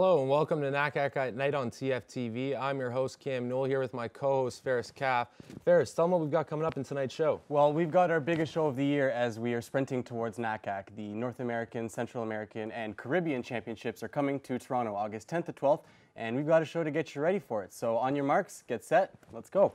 Hello and welcome to NACAC at Night on TFTV. I'm your host Cam Newell here with my co-host Ferris Kaff. Ferris, tell them what we've got coming up in tonight's show. Well, we've got our biggest show of the year as we are sprinting towards NACAC. The North American, Central American and Caribbean Championships are coming to Toronto August 10th to 12th and we've got a show to get you ready for it. So on your marks, get set, let's go.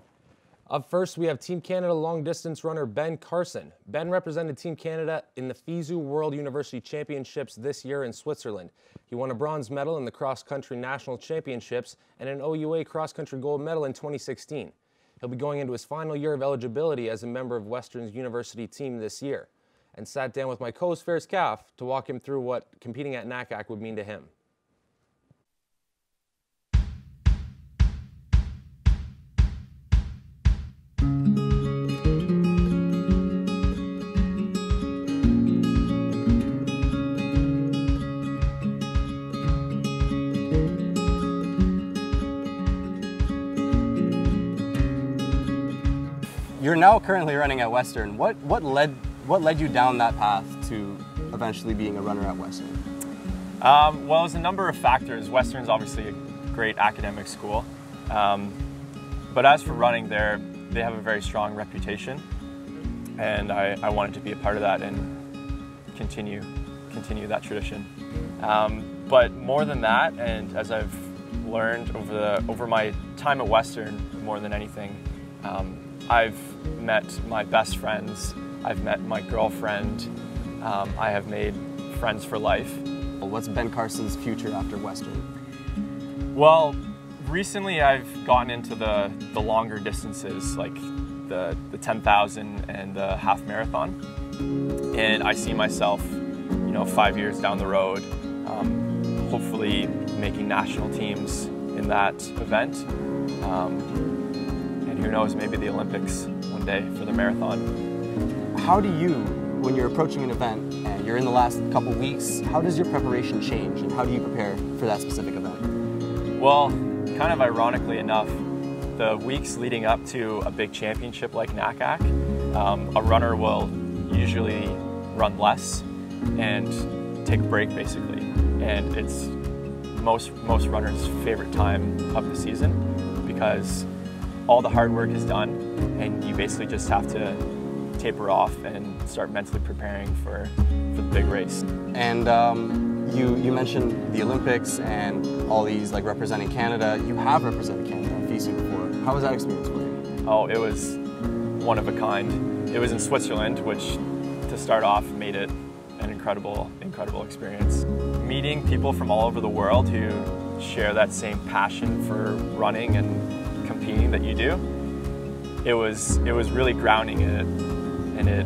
Up first, we have Team Canada long distance runner Ben Carson. Ben represented Team Canada in the FISU World University Championships this year in Switzerland. He won a bronze medal in the cross-country national championships and an OUA cross-country gold medal in 2016. He'll be going into his final year of eligibility as a member of Western's university team this year, and sat down with my co-host Ferris Kaff to walk him through what competing at NACAC would mean to him. You're now currently running at Western. What led you down that path to eventually being a runner at Western? Well, it was a number of factors. Western's obviously a great academic school, but as for running there, they have a very strong reputation, and I wanted to be a part of that and continue that tradition. But more than that, and as I've learned over my time at Western, more than anything, I've met my best friends, I've met my girlfriend, I have made friends for life. What's Ben Carson's future after Western? Well, recently I've gotten into the longer distances, like the 10,000 and the half marathon. And I see myself, you know, 5 years down the road, hopefully making national teams in that event. Who knows, maybe the Olympics one day for the marathon. How do you, when you're approaching an event and you're in the last couple weeks, how does your preparation change and how do you prepare for that specific event? Well, kind of ironically enough, the weeks leading up to a big championship like NACAC, a runner will usually run less and take a break basically. And it's most runners' favorite time of the season because all the hard work is done and you basically just have to taper off and start mentally preparing for the big race. And you mentioned the Olympics and all these, like, representing Canada. You have represented Canada in FISU before. How was that experience for you? Oh, it was one of a kind. It was in Switzerland, which to start off made it an incredible experience. Meeting people from all over the world who share that same passion for running and competing that you do, it was really grounding in it, and it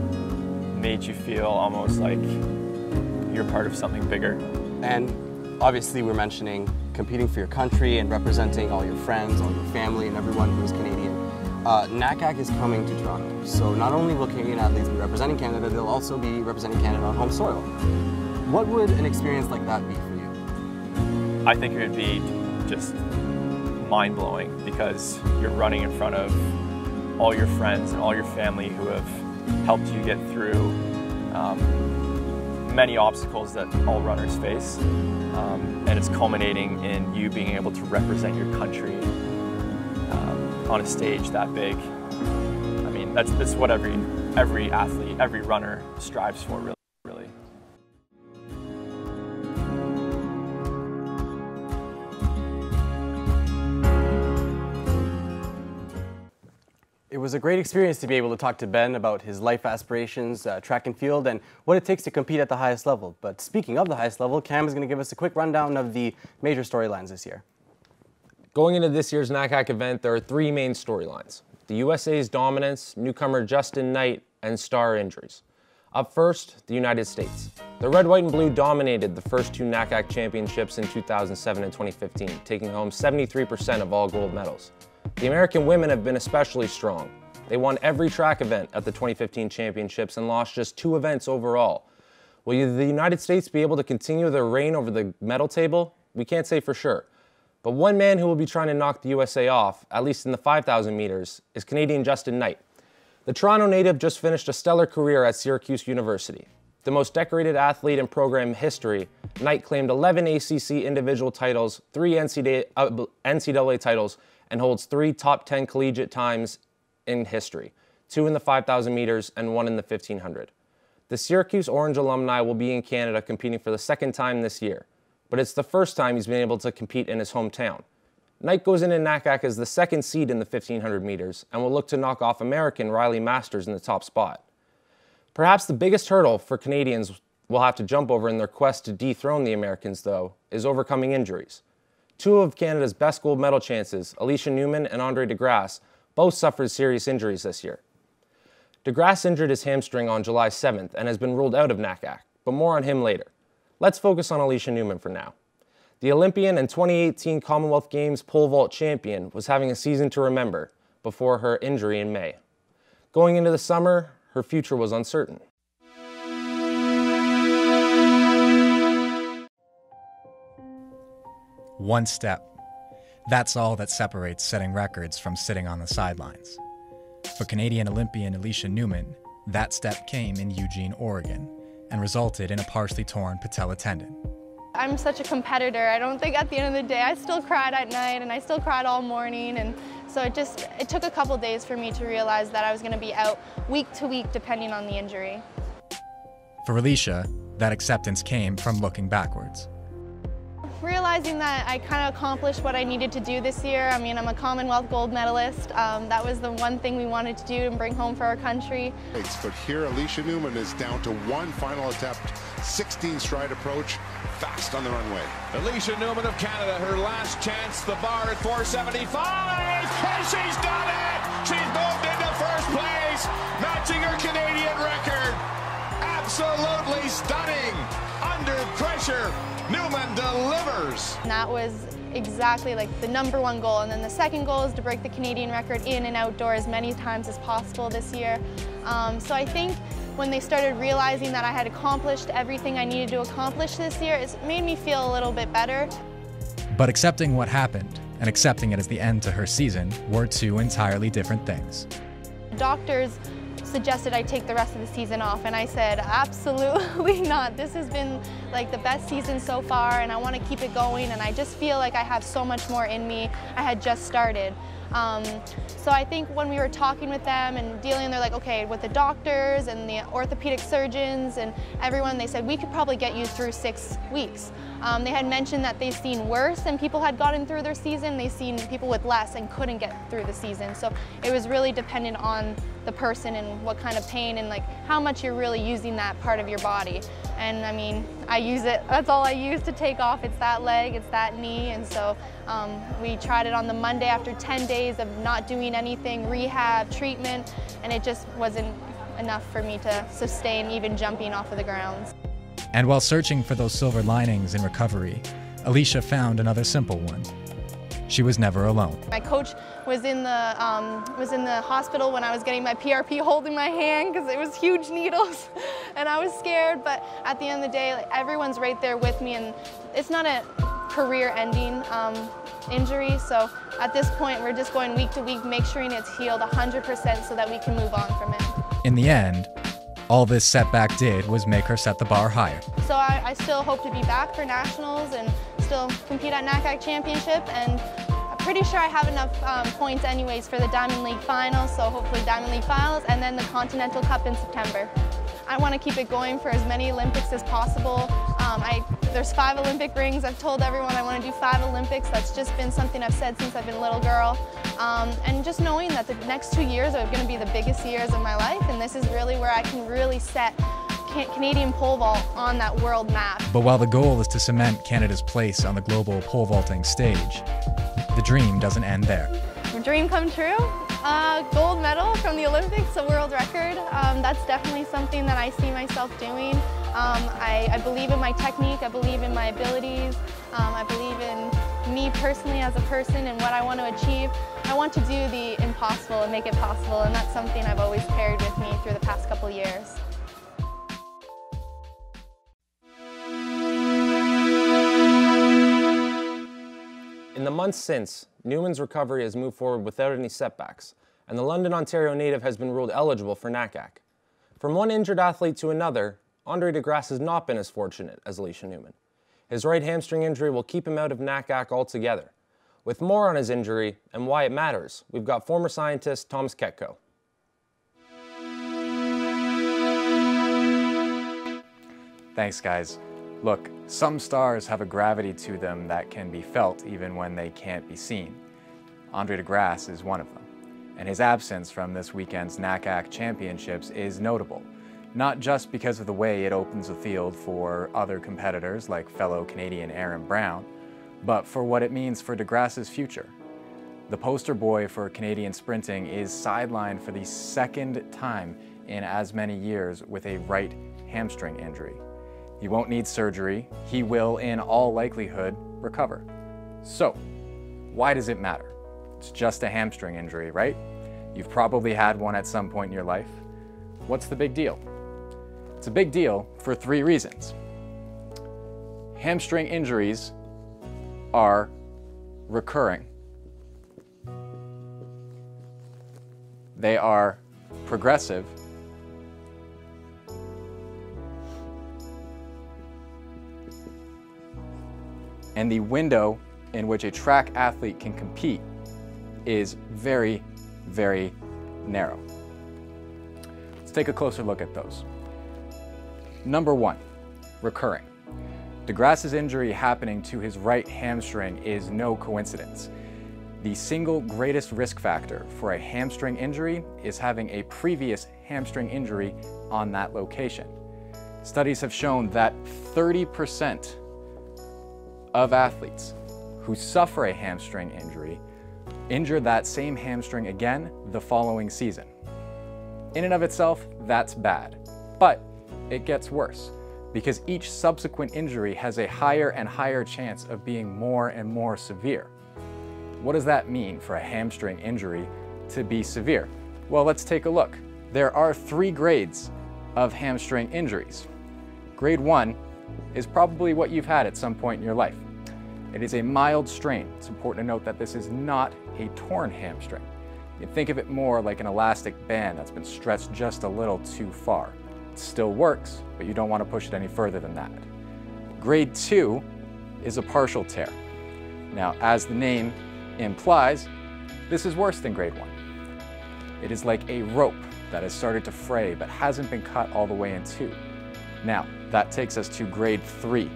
made you feel almost like you're part of something bigger. And obviously we're mentioning competing for your country and representing all your friends, all your family, and everyone who's Canadian. NACAC is coming to Toronto, so not only will Canadian athletes be representing Canada, they'll also be representing Canada on home soil. What would an experience like that be for you? I think it would be just mind-blowing because you're running in front of all your friends and all your family who have helped you get through many obstacles that all runners face, and it's culminating in you being able to represent your country on a stage that big. I mean, that's what every athlete, every runner strives for, really. It was a great experience to be able to talk to Ben about his life aspirations, track and field, and what it takes to compete at the highest level. But speaking of the highest level, Cam is going to give us a quick rundown of the major storylines this year. Going into this year's NACAC event, there are three main storylines: the USA's dominance, newcomer Justin Knight, and star injuries. Up first, the United States. The red, white, and blue dominated the first two NACAC championships in 2007 and 2015, taking home 73% of all gold medals. The American women have been especially strong. They won every track event at the 2015 championships and lost just 2 events overall. Will the United States be able to continue their reign over the medal table? We can't say for sure. But one man who will be trying to knock the USA off, at least in the 5,000 meters, is Canadian Justin Knight. The Toronto native just finished a stellar career at Syracuse University, the most decorated athlete in program history, Knight claimed 11 ACC individual titles, 3 NCAA titles, and holds 3 top 10 collegiate times in history, 2 in the 5,000 meters and 1 in the 1,500. The Syracuse Orange alumni will be in Canada competing for the 2nd time this year, but it's the 1st time he's been able to compete in his hometown. Knight goes into NACAC as the 2nd seed in the 1,500 meters and will look to knock off American Riley Masters in the top spot. Perhaps the biggest hurdle for Canadians will have to jump over in their quest to dethrone the Americans, though, is overcoming injuries. 2 of Canada's best gold medal chances, Alicia Newman and Andre de Grasse, both suffered serious injuries this year. De Grasse injured his hamstring on July 7th and has been ruled out of NACAC, but more on him later. Let's focus on Alicia Newman for now. The Olympian and 2018 Commonwealth Games pole vault champion was having a season to remember before her injury in May. Going into the summer, her future was uncertain. One step. That's all that separates setting records from sitting on the sidelines. For Canadian Olympian Alicia Newman, that step came in Eugene, Oregon, and resulted in a partially torn patella tendon. I'm such a competitor. I don't think at the end of the day, I still cried at night and I still cried all morning. And so it took a couple days for me to realize that I was going to be out week to week, depending on the injury. For Alicia, that acceptance came from looking backwards. Realizing that I kind of accomplished what I needed to do this year. I mean, I'm a Commonwealth gold medalist. That was the one thing we wanted to do and bring home for our country. But here, Alicia Newman is down to 1 final attempt, 16 stride approach, fast on the runway. Alicia Newman of Canada, her last chance, the bar at 475, and she's done it! She's moved into 1st place, matching her Canadian record. Absolutely stunning. Under pressure, Newman delivers. And that was exactly like the #1 goal. And then the 2nd goal is to break the Canadian record in and outdoor as many times as possible this year. So I think when they started realizing that I had accomplished everything I needed to accomplish this year, it made me feel a little bit better. But accepting what happened and accepting it as the end to her season were 2 entirely different things. Doctors suggested I take the rest of the season off, and I said absolutely not. This has been like the best season so far, and I want to keep it going, and I just feel like I have so much more in me. I had just started. So I think when we were talking with them and dealing, they're like, okay, with the doctors and the orthopedic surgeons and everyone, they said we could probably get you through 6 weeks. They had mentioned that they've seen worse and people had gotten through their season. They've seen people with less and couldn't get through the season. So it was really dependent on the person and what kind of pain and like how much you're really using that part of your body. And I mean, I use it, that's all I use to take off. It's that leg, it's that knee. And so we tried it on the Monday after 10 days of not doing anything, rehab, treatment, and it just wasn't enough for me to sustain even jumping off of the grounds. And while searching for those silver linings in recovery, Alicia found another simple one. She was never alone. My coach was in the hospital when I was getting my PRP, holding my hand because it was huge needles, and I was scared. But at the end of the day, like, everyone's right there with me, and it's not a career-ending injury. So at this point, we're just going week to week, make sure it's healed 100% so that we can move on from it. In the end, all this setback did was make her set the bar higher. So I still hope to be back for nationals and still compete at NACAC Championship, and I'm pretty sure I have enough points anyways for the Diamond League Finals, so hopefully Diamond League Finals, and then the Continental Cup in September. I want to keep it going for as many Olympics as possible. There's 5 Olympic rings. I've told everyone I want to do 5 Olympics. That's just been something I've said since I've been a little girl. And just knowing that the next 2 years are going to be the biggest years of my life, and this is really where I can really set Canadian pole vault on that world map. But while the goal is to cement Canada's place on the global pole vaulting stage, the dream doesn't end there. Dream come true. Gold medal from the Olympics, a world record. That's definitely something that I see myself doing. I believe in my technique, I believe in my abilities, I believe in me personally as a person and what I want to achieve. I want to do the impossible and make it possible, and that's something I've always carried with me through the past couple years. In the months since, Newman's recovery has moved forward without any setbacks, and the London, Ontario native has been ruled eligible for NACAC. From one injured athlete to another, Andre de Grasse has not been as fortunate as Alicia Newman. His right hamstring injury will keep him out of NACAC altogether. With more on his injury and why it matters, we've got former scientist Thomas Ketko. Thanks, guys. Look, some stars have a gravity to them that can be felt even when they can't be seen. Andre de Grasse is one of them, and his absence from this weekend's NACAC championships is notable, not just because of the way it opens the field for other competitors like fellow Canadian Aaron Brown, but for what it means for de Grasse's future. The poster boy for Canadian sprinting is sidelined for the second time in as many years with a right hamstring injury. He won't need surgery. He will, in all likelihood, recover. So, why does it matter? It's just a hamstring injury, right? You've probably had one at some point in your life. What's the big deal? It's a big deal for three reasons. Hamstring injuries are recurring. They are progressive. And the window in which a track athlete can compete is very, very narrow. Let's take a closer look at those. Number one, recurring. De Grasse's injury happening to his right hamstring is no coincidence. The single greatest risk factor for a hamstring injury is having a previous hamstring injury on that location. Studies have shown that 30% of athletes who suffer a hamstring injury injure that same hamstring again the following season. In and of itself, that's bad, but it gets worse because each subsequent injury has a higher and higher chance of being more and more severe. What does that mean for a hamstring injury to be severe? Well, let's take a look. There are three grades of hamstring injuries. Grade one is probably what you've had at some point in your life. It is a mild strain. It's important to note that this is not a torn hamstring. You think of it more like an elastic band that's been stretched just a little too far. It still works, but you don't want to push it any further than that. Grade two is a partial tear. Now, as the name implies, this is worse than grade one. It is like a rope that has started to fray but hasn't been cut all the way in two. Now, that takes us to grade three,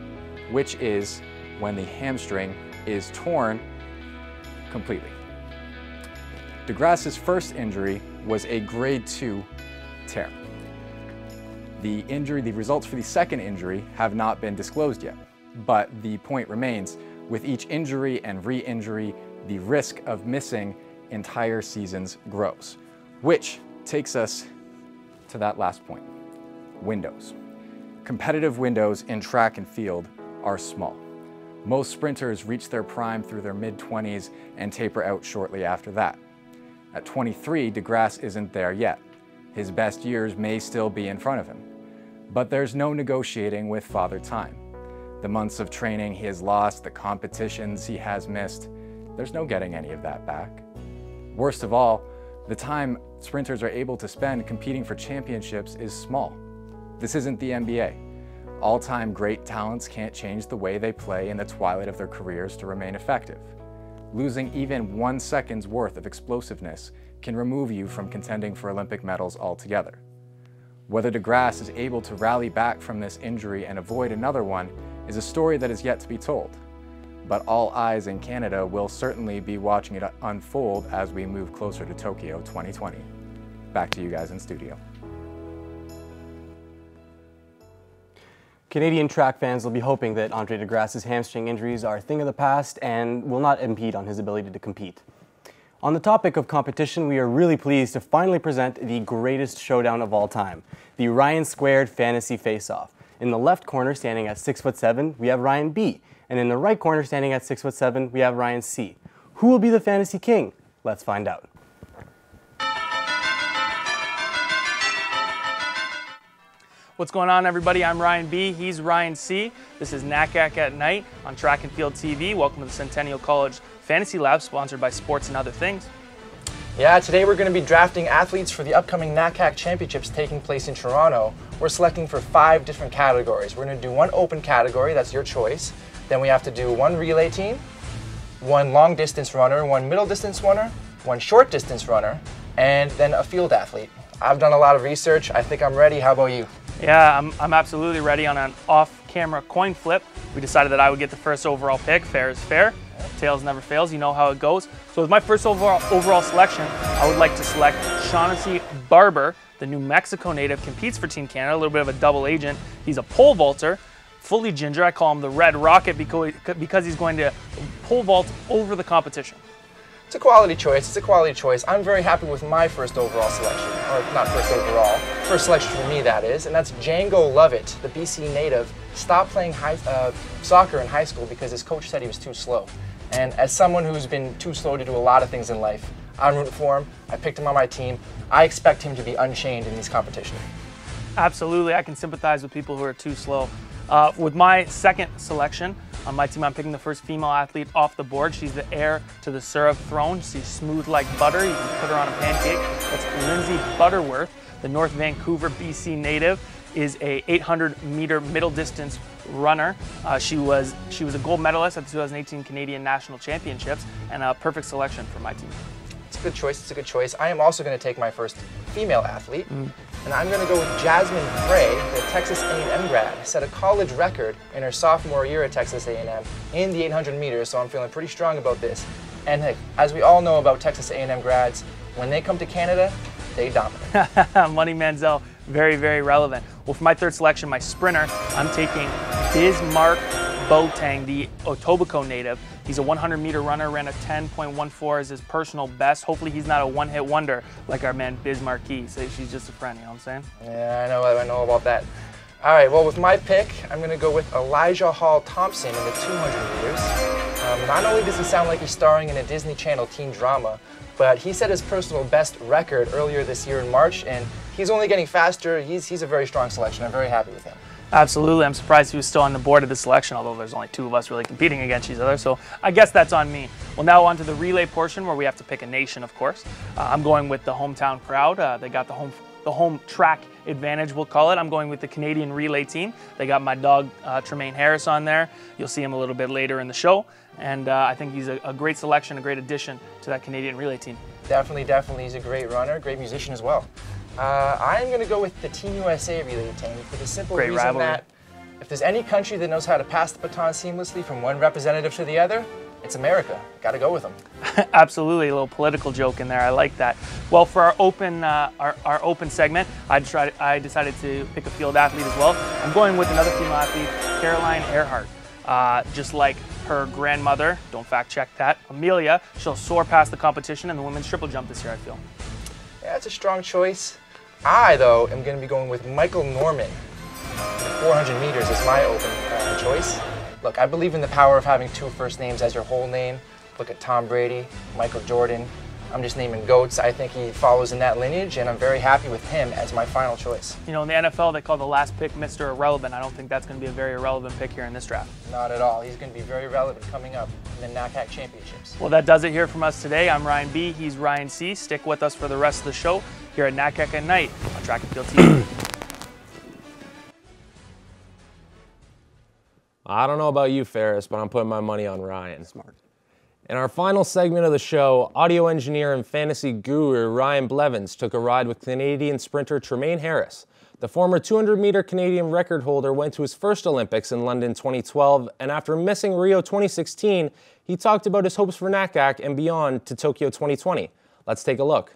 which is when the hamstring is torn completely. De Grasse's first injury was a grade two tear. The results for the second injury have not been disclosed yet, but the point remains, with each injury and re-injury, the risk of missing entire seasons grows, which takes us to that last point, windows. Competitive windows in track and field are small. Most sprinters reach their prime through their mid-20s and taper out shortly after that. At 23, de Grasse isn't there yet. His best years may still be in front of him. But there's no negotiating with Father Time. The months of training he has lost, the competitions he has missed, there's no getting any of that back. Worst of all, the time sprinters are able to spend competing for championships is small. This isn't the NBA. All-time great talents can't change the way they play in the twilight of their careers to remain effective. Losing even 1 second's worth of explosiveness can remove you from contending for Olympic medals altogether. Whether de Grasse is able to rally back from this injury and avoid another one is a story that is yet to be told. But all eyes in Canada will certainly be watching it unfold as we move closer to Tokyo 2020. Back to you guys in studio. Canadian track fans will be hoping that Andre de Grasse's hamstring injuries are a thing of the past and will not impede on his ability to compete. On the topic of competition, we are really pleased to finally present the greatest showdown of all time, the Ryan Squared Fantasy Face-Off. In the left corner, standing at 6'7", we have Ryan B, and in the right corner, standing at 6'7", we have Ryan C. Who will be the fantasy king? Let's find out. What's going on, everybody? I'm Ryan B. He's Ryan C. This is NACAC at Night on Track and Field TV. Welcome to the Centennial College Fantasy Lab, sponsored by Sports and Other Things. Yeah, today we're going to be drafting athletes for the upcoming NACAC championships taking place in Toronto. We're selecting for 5 different categories. We're going to do one open category, that's your choice. Then we have to do one relay team, one long distance runner, one middle distance runner, one short distance runner, and then a field athlete. I've done a lot of research. I think I'm ready. How about you? Yeah, I'm absolutely ready. On an off-camera coin flip, we decided that I would get the first overall pick. Fair is fair. Tails never fails. You know how it goes. So with my first overall selection, I would like to select Shaughnessy Barber. The New Mexico native competes for Team Canada, a little bit of a double agent. He's a pole vaulter, fully ginger. I call him the Red Rocket because he's going to pole vault over the competition. It's a quality choice. It's a quality choice. I'm very happy with my first overall selection, or not first overall, first selection for me, that is, and that's Django Lovett, the BC native. Stopped playing soccer in high school because his coach said he was too slow. And as someone who's been too slow to do a lot of things in life, I'm rooting for him. I picked him on my team. I expect him to be unchained in these competitions. Absolutely. I can sympathize with people who are too slow. With my second selection on my team, I'm picking the first female athlete off the board. She's the heir to the Serve throne. She's smooth like butter. You can put her on a pancake. That's Lindsay Butterworth, the North Vancouver, BC native. Is a 800-meter middle distance runner. She was a gold medalist at the 2018 Canadian National Championships, and a perfect selection for my team. It's a good choice. It's a good choice. I am also going to take my first female athlete, and I'm going to go with Jasmine Gray, the Texas A&M grad. Set a college record in her sophomore year at Texas A&M in the 800 meters, so I'm feeling pretty strong about this. And hey, as we all know about Texas A&M grads, when they come to Canada, they dominate. Money Manziel, very, very relevant. Well, for my third selection, my sprinter, I'm taking Bismarck Boateng, the Etobicoke native. He's a 100-meter runner, ran a 10.14 as his personal best. Hopefully he's not a one-hit wonder like our man Bismarck. So she's just a friend, you know what I'm saying? Yeah, I know about that. All right, well, with my pick, I'm going to go with Elijah Hall Thompson in the 200 meters. Not only does he sound like he's starring in a Disney Channel teen drama, but he set his personal best record earlier this year in March, and he's only getting faster. He's a very strong selection. I'm very happy with him. Absolutely. I'm surprised he was still on the board of this selection, although there's only 2 of us really competing against each other, so I guess that's on me. Well, now on to the relay portion where we have to pick a nation, of course. I'm going with the hometown crowd. They got the home track advantage, we'll call it. I'm going with the Canadian relay team. They got my dog, Tremaine Harris, on there. You'll see him a little bit later in the show. And I think he's a great selection, a great addition to that Canadian relay team. Definitely, definitely. He's a great runner, great musician as well. I'm going to go with the Team USA relay team for the simple reason that if there's any country that knows how to pass the baton seamlessly from one representative to the other, it's America. Got to go with them. Absolutely, a little political joke in there. I like that. Well, for our open open segment, I decided to pick a field athlete as well. I'm going with another female athlete, Caroline Earhart. Just like her grandmother, don't fact check that, Amelia, she'll soar past the competition in the women's triple jump this year, I feel. Yeah, it's a strong choice. I, though, am going to be going with Michael Norman. 400 meters is my open choice. Look, I believe in the power of having 2 first names as your whole name. Look at Tom Brady, Michael Jordan. I'm just naming goats. I think he follows in that lineage, and I'm very happy with him as my final choice. You know, in the NFL, they call the last pick Mr. Irrelevant. I don't think that's going to be a very irrelevant pick here in this draft. Not at all. He's going to be very relevant coming up in the NACAC Championships. Well, that does it here from us today. I'm Ryan B. He's Ryan C. Stick with us for the rest of the show here at NACAC at Night on Track and Field TV. I don't know about you, Ferris, but I'm putting my money on Ryan. Smart. In our final segment of the show, audio engineer and fantasy guru Ryan Blevins took a ride with Canadian sprinter Tremaine Harris. The former 200-meter Canadian record holder went to his first Olympics in London 2012, and after missing Rio 2016, he talked about his hopes for NACAC and beyond to Tokyo 2020. Let's take a look.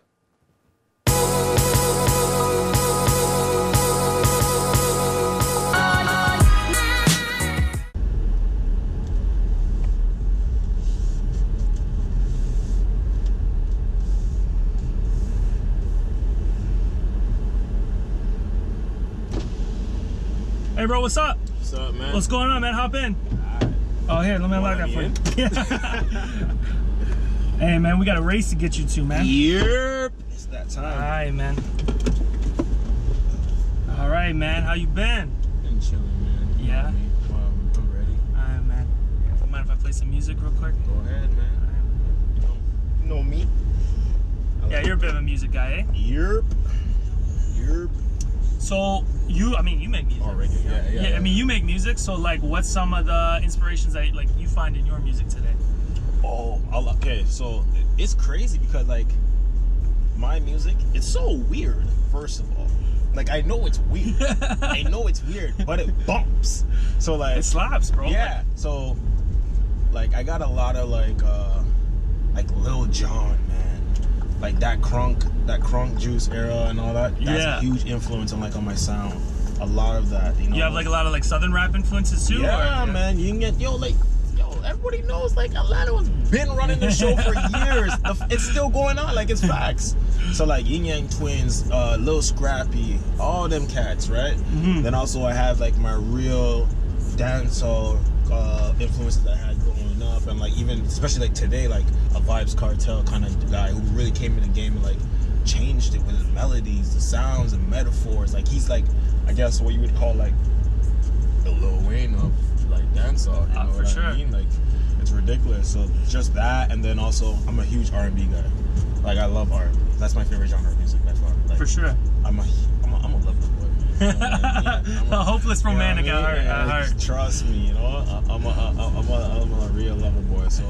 Hey bro, what's up? What's up, man? What's going on, man? Hop in. All right. Oh, here, let me unlock that for you. Hey, man, we got a race to get you to, man. Yep. It's that time. All right, man. All right, man. How you been? Been chilling, man. Yeah. Wow, I'm ready. All right, man. Yeah. Mind if I play some music real quick? Go ahead, man. All right. You know me. Yeah, you're a bit of a music guy, eh? Yerp. Yerp. So you, I mean, you make music. Already, yeah. I mean, you make music. So like, what's some of the inspirations that like you find in your music today? Oh, okay. So it's crazy because like my music, it's so weird. First of all, like I know it's weird. I know it's weird, but it bumps. So like it slaps, bro. Yeah. Like, so like I got a lot of like Lil Jon, man. Like that crunk juice era and all that. That's a huge influence on like on my sound. A lot of that. You know? You have like a lot of like southern rap influences too. Yeah, or, man. You can get everybody knows like Atlanta has been running the show for years. It's still going on, like it's facts. So like Yin Yang Twins, Lil Scrappy, all them cats, right? Mm-hmm. Then also I have like my real dancehall influences that I had growing up, and like even especially like today, like a Vybz Kartel kind of guy who really came in the game and like changed it with his melodies, the sounds, and metaphors. Like he's like, I guess what you would call like the Lil Wayne of like dancehall, you know what sure. I mean? Like it's ridiculous. So just that, and then also I'm a huge R&B guy. Like I love R&B. That's my favorite genre of music by far. Like, for sure. I'm a lover boy. You know I mean? I'm a hopeless romantic at heart. Trust me, you know. I'm a real lover boy. So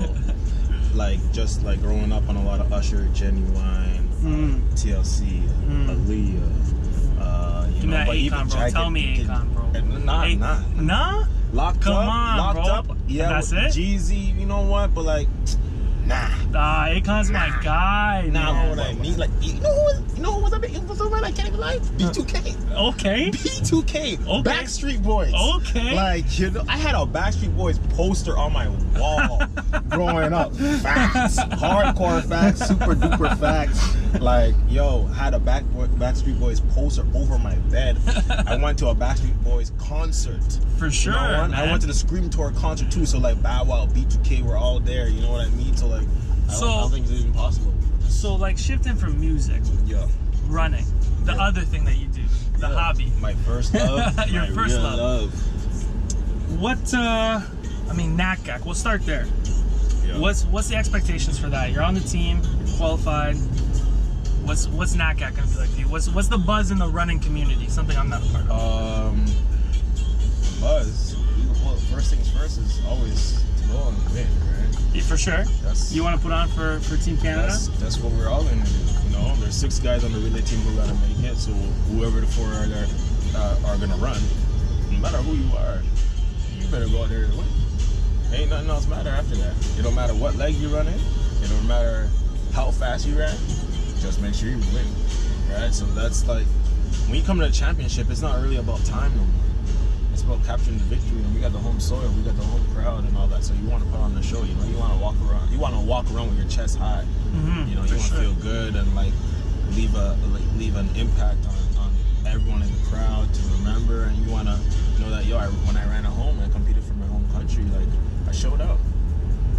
like just like growing up on a lot of Usher, Genuine, TLC, Aaliyah. You know, but even Jagged. Tell me Akon, bro. Nah. Locked up, yeah, that's it. Jeezy, you know what? But like, nah, Akon's my guy. Nah, what I mean, like, you know who was a big influence over? I can't even lie. B2K. Okay. B2K. Okay. Backstreet Boys. Okay. Like, you know, I had a Backstreet Boys poster on my wall growing up. Facts, hardcore facts, super duper facts. Like, yo, had a Backstreet Boys poster over my bed. I went to a Backstreet Boys concert. For sure, you know, I went to the Scream Tour concert too. So like Bow Wow, B2K were all there. You know what I mean? So like, I don't think it's even possible. So like shifting from music, running, the other thing that you do, the hobby. My first love. Your first love. What? I mean, NACAC. We'll start there. Yeah. What's the expectations for that? You're on the team, you're qualified. What's NACAC gonna be like for you? What's the buzz in the running community? Something I'm not a part of. Buzz. Well, first things first is always to go and win, right? Yeah, for sure. You want to put on for Team Canada. That's what we're all in. You know, there's 6 guys on the relay team who gotta make it. So whoever the 4 are there are gonna run. No matter who you are, you better go out there and win. Ain't nothing else matter after that. It don't matter what leg you're running. It don't matter how fast you ran. Just make sure you win, right? So that's like, when you come to the championship, it's not really about time no more. It's about capturing the victory, and we got the home soil, we got the home crowd and all that. So you want to put on the show, you know, you want to walk around. You want to walk around with your chest high. Mm-hmm. You know, you want to feel good and like leave an impact on everyone in the crowd to remember. And you want to know that, yo, when I ran at home, I competed for my home country, like I showed up.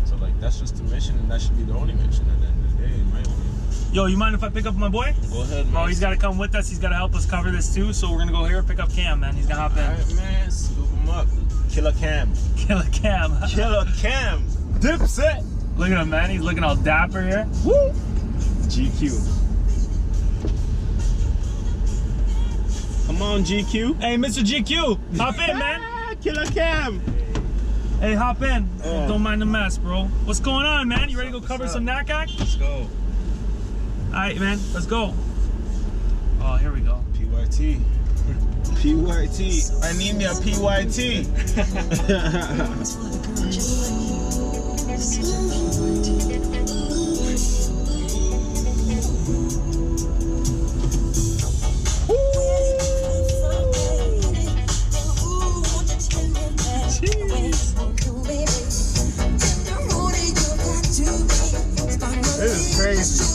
So like that's just the mission, and that should be the only mission at the end of the day, in my opinion. Yo, you mind if I pick up my boy? Go ahead, man. Oh, he's got to come with us. He's got to help us cover this, too. So we're going to go here and pick up Cam, man. He's going to hop in. All right, man. Scoop him up. Killer Cam. Killer Cam. Killer Cam. Dipset. Look at him, man. He's looking all dapper here. Woo. GQ. Come on, GQ. Hey, Mr. GQ. Hop in, man. Killer Cam. Hey, hop in. Oh. Don't mind the mess, bro. What's going on, man? You ready to go cover some NACAC? Let's go. Alright, man, let's go. Oh, here we go. PYT. PYT. I need me a PYT. Jeez. This is crazy.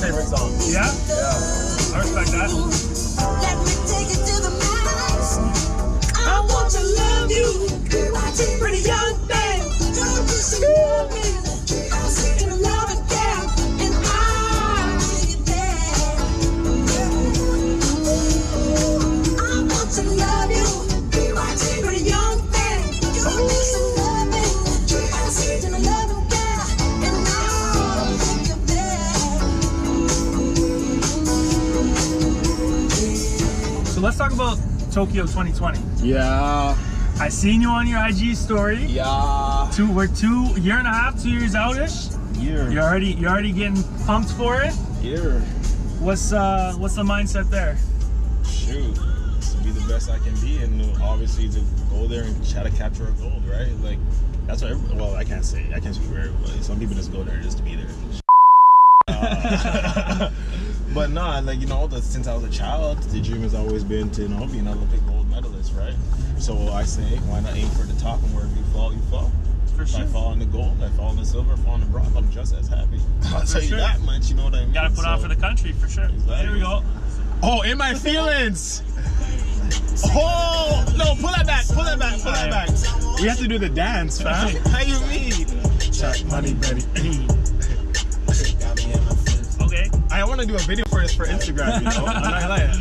Favorite song. Yeah? Yeah. I respect that. Let me take it to the max. I want to love you. Pretty young man. Don't disappoint me. I'm sick of love and death. And I'll be there. I'm let's talk about Tokyo 2020. Yeah. I seen you on your IG story. Yeah. We're two years out-ish. Yeah. You're already getting pumped for it. Yeah. What's the mindset there? Shoot, to be the best I can be, and obviously to go there and try to capture a gold, right? Like that's what. Well, I can't speak for everybody. Some people just go there just to be there. But nah, like you know, since I was a child, the dream has always been to be an Olympic gold medalist, right? So I say, why not aim for the top, and wherever you fall, you fall. For sure. If I fall in the gold, I fall in the silver, I fall in the bronze, I'm just as happy. I'll tell you that much, you know what I mean? Gotta put on for the country, for sure. Exactly. Here we go. Oh, in my feelings! Oh! No, pull that back. We have to do the dance, fam. How you mean? Check money, Betty. Okay. I want to do a video for this for Instagram, you know? I like it.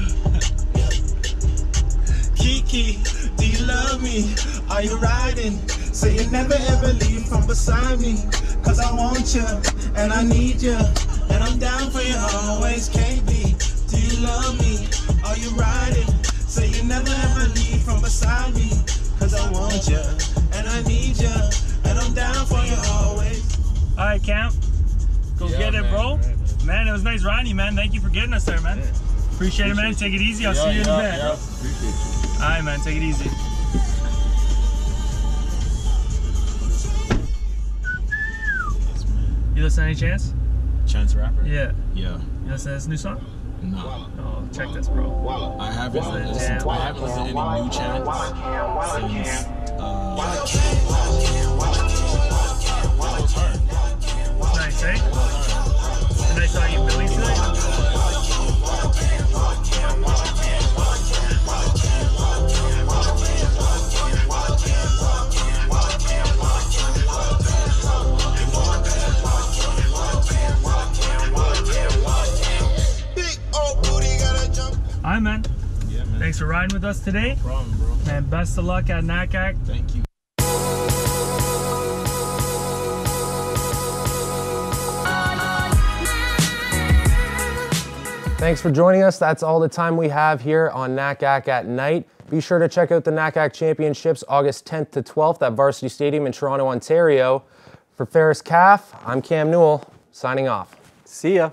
Kiki, do you love me? Are you riding? Say you never ever leave from beside me, cause I want you, and I need you, and I'm down for you always, KB. Do you love me? Are you riding? Say you never ever leave from beside me, cause I want you, and I need you, and I'm down for you always. Alright, Cam. Go get it, bro. Man, it was nice riding you, man. Thank you for getting us there, man. Yeah. Appreciate it, man. Take it easy. I'll see you in a bit. Yeah, appreciate you. Alright, man. Take it easy. You listen to any Chance? Chance Rapper? Yeah. Yeah. You listen to this new song? No. Oh, check this, bro. I haven't listened to any new Chance since nice, eh? And I saw you Billy tonight. Hi, man. Yeah, man. Thanks for riding with us today. No problem, bro. Man, best of luck at NACAC. Thank you. Thanks for joining us. That's all the time we have here on NACAC at Night. Be sure to check out the NACAC Championships August 10th to 12th at Varsity Stadium in Toronto, Ontario. For Ferris Kaff, I'm Cam Newell, signing off. See ya.